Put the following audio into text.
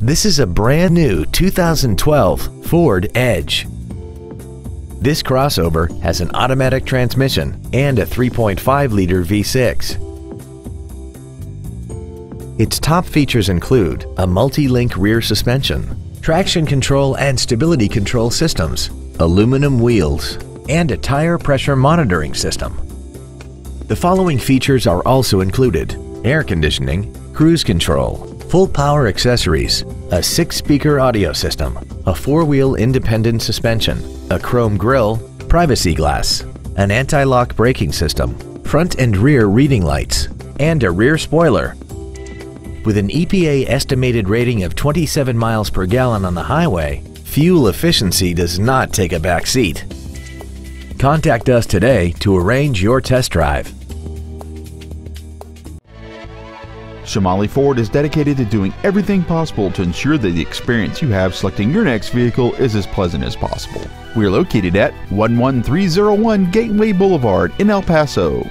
This is a brand new 2012 Ford Edge. This crossover has an automatic transmission and a 3.5-liter V6. Its top features include a multi-link rear suspension, traction control and stability control systems, aluminum wheels, and a tire pressure monitoring system. The following features are also included: air conditioning, cruise control, full power accessories, a 6-speaker audio system, a 4-wheel independent suspension, a chrome grille, privacy glass, an anti-lock braking system, front and rear reading lights, and a rear spoiler. With an EPA estimated rating of 27 miles per gallon on the highway, fuel efficiency does not take a back seat. Contact us today to arrange your test drive. Shamaley Ford is dedicated to doing everything possible to ensure that the experience you have selecting your next vehicle is as pleasant as possible. We are located at 11301 Gateway Boulevard in El Paso.